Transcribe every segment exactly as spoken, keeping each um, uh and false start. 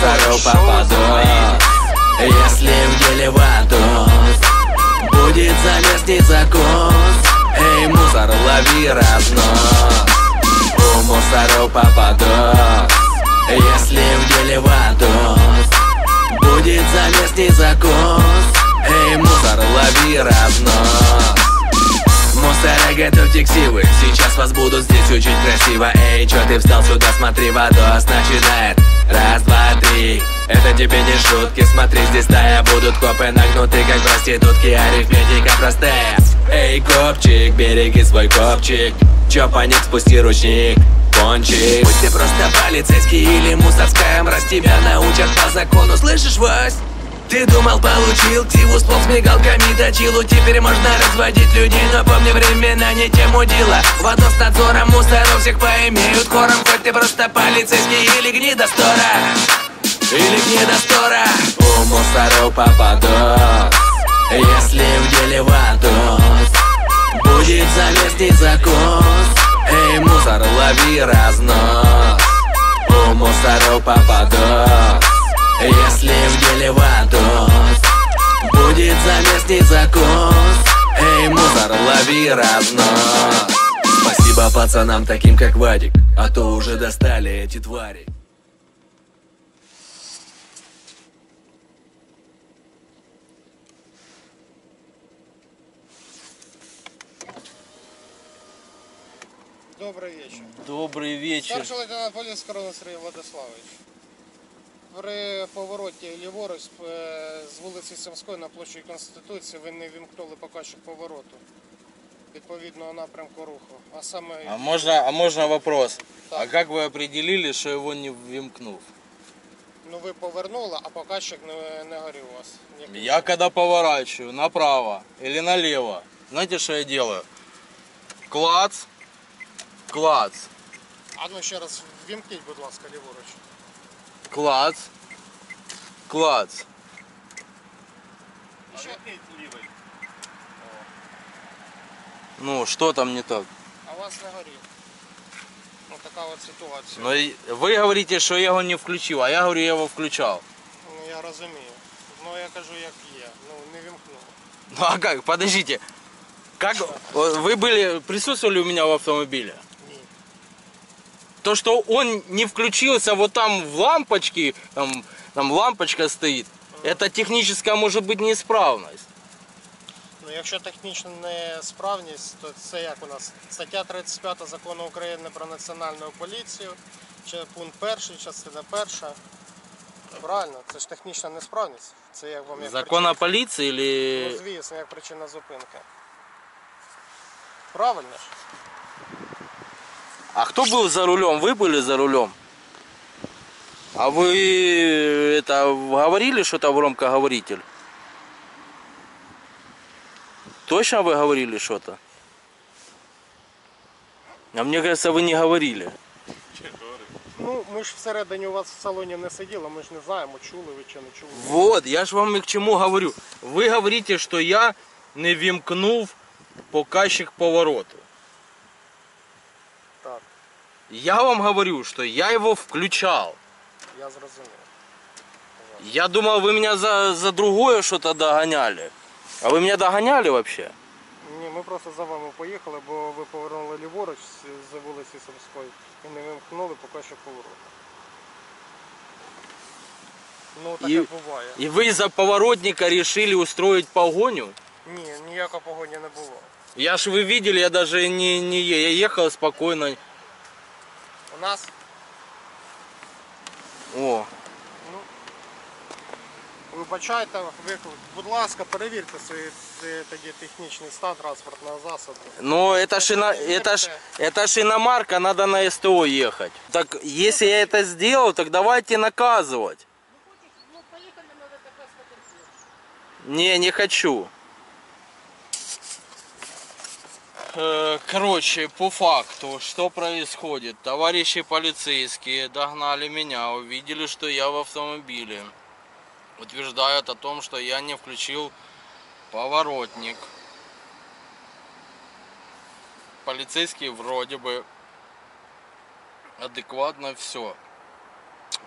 сорок попаду. Если в деле водос, будет за лестница кос. Эй, мусор, лови разнос. У мусору попадос. Если в деле водос, будет за лестница кос. Эй, мусор, лови разнос. Мусоры, готовьте ксивы, сейчас вас будут здесь учить красиво. Эй, чё ты встал сюда, смотри, водос начинает. Раз, два, три, это тебе не шутки. Смотри, здесь стая, будут копы нагнуты, как проститутки. Арифметика простая. Эй, копчик, береги свой копчик. Чё паник, спусти ручник, кончик. Будь ты просто полицейский или мусорская мразь, тебя научат по закону, слышишь, Вась? Ты думал, получил ксиву, сплол с мигалками точилу. Теперь можно разводить людей, но помни, времена не тем удила. Водос с надзором, мусоров всех поимеют хором. Хоть ты просто полицейский или гнидостора, или гнидостора. У мусоров попадос, если в деле водос, будет за лестница кос. Эй, мусор, лови разнос. У мусоров попадос, если в деле водос, будет за лестница кос. Эй, мусор, лови разнос. Спасибо пацанам таким, как Вадик, а то уже достали эти твари. Добрый вечер. Добрий вечір. Старший лейтенант поліції Корона Сергій Владиславович. При повороті ліворуч з вулиці Сумської на площу Конституції ви не вимкнули показчик повороту відповідного напрямку руху. А саме... А можна, а можна вопрос? Так. А як ви определили, що його не вимкнув? Ну ви повернули, а показчик не, не горів у вас. Ні. Я коли поворачиваю направо или налево, знаєте, що я делаю? Клац. Клац. А ну ще раз вимкніть, будь ласка, ліворуч. Клац. Клац. А ще... Ну, что там не так? А у вас не горит. Вот такая вот ситуация. Но вы говорите, что я его не включил, а я говорю, я его включал. Ну, я разумею. Но я кажу, як є. Ну, не вимкнул. Ну, а как? Подождите. Как вы были, присутствовали у меня в автомобиле? Нет. То, что он не включился вот там в лампочке, там, там лампочка стоит, mm. это техническая может быть неисправность. Ну, якщо технічна несправність, то це як у нас? Стаття тридцять п'ять Закону України про національну поліцію, пункт перший, частина перша. Правильно, це ж технічна несправність. Це як вам як Закон о поліції или... Ну, звісно, як причина зупинки. Правильно ж? А кто был за рулем? Вы были за рулем? А вы это говорили, что-то в громкоговоритель? Точно вы говорили что-то? А мне кажется, вы не говорили. Ну, мы ж всередине у вас в салоне не сидели, мы ж не знаем, чули вы, что не чули. Вот, я же вам и к чему говорю. Вы говорите, что я не вимкнув показчик повороту. Так. Я вам говорю, что я его включал. Я зрозумел. Я думал, вы меня за, за другое что-то догоняли. А вы меня догоняли вообще? Не, мы просто за вами поехали, бо вы повернули ліворуч з вулиці Сумської и не вимкнули показчик повороту. Ну, так и бывает. И вы из-за поворотника решили устроить погоню? Не, никакой погони не было. Я ж вы видели, я даже не, не я ехал спокойно. У нас? О. Ну, вибачайте, будь ласка, перевірте свій тоді технічний стан транспортного засобу. Ну, это ж, это ж, это ж иномарка, надо на СТО ехать. Так, если я это сделал, так давайте наказывать. Не, не хочу. Короче, по факту, что происходит? Товарищи полицейские догнали меня, увидели, что я в автомобиле. Утверждают о том, что я не включил поворотник. Полицейские вроде бы адекватно все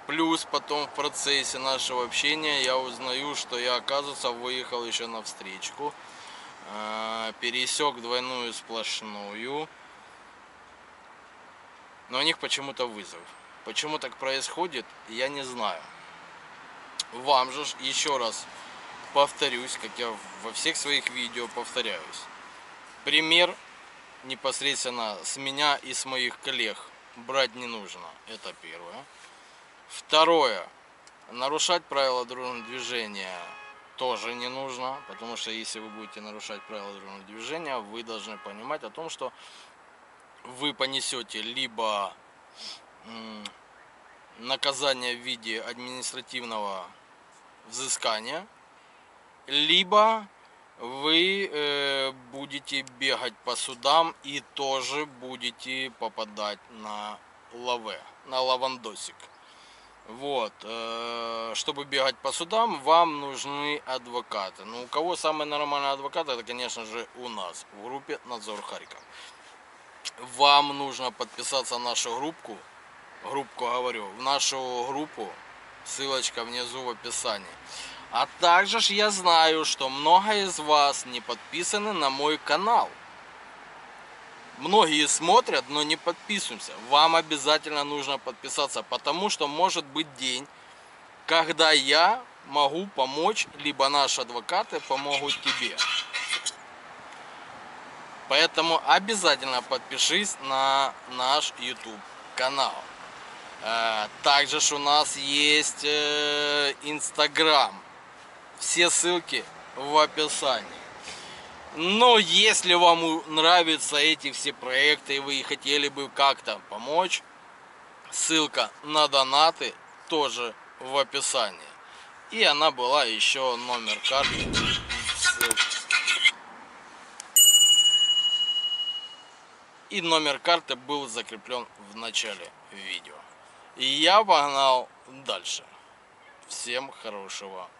Плюс потом в процессе нашего общения я узнаю, что я, оказывается, выехал еще на встречку, пересек двойную сплошную, но у них почему-то вызов. Почему так происходит, я не знаю. Вам же еще раз повторюсь, как я во всех своих видео повторяюсь. Пример непосредственно с меня и с моих коллег брать не нужно. Это первое. Второе. Нарушать правила дорожного движения тоже не нужно, потому что если вы будете нарушать правила дорожного движения, вы должны понимать о том, что вы понесете либо наказание в виде административного взыскания, либо вы э, будете бегать по судам и тоже будете попадать на лаве, на лавандосик. Вот, чтобы бегать по судам, вам нужны адвокаты. Ну, у кого самый нормальный адвокат, это, конечно же, у нас, в группе «Надзор Харьков». Вам нужно подписаться в нашу группу, группку говорю, в нашу группу, ссылочка внизу в описании. А также ж я знаю, что много из вас не подписаны на мой канал. Многие смотрят, но не подписываемся. Вам обязательно нужно подписаться, потому что может быть день, когда я могу помочь, либо наши адвокаты помогут тебе. Поэтому обязательно подпишись на наш YouTube канал. Также ж у нас есть Instagram. Все ссылки в описании. Но если вам нравятся эти все проекты и вы хотели бы как-то помочь, ссылка на донаты тоже в описании. И она была еще номер карты. И номер карты был закреплен в начале видео. И я погнал дальше. Всем хорошего дня.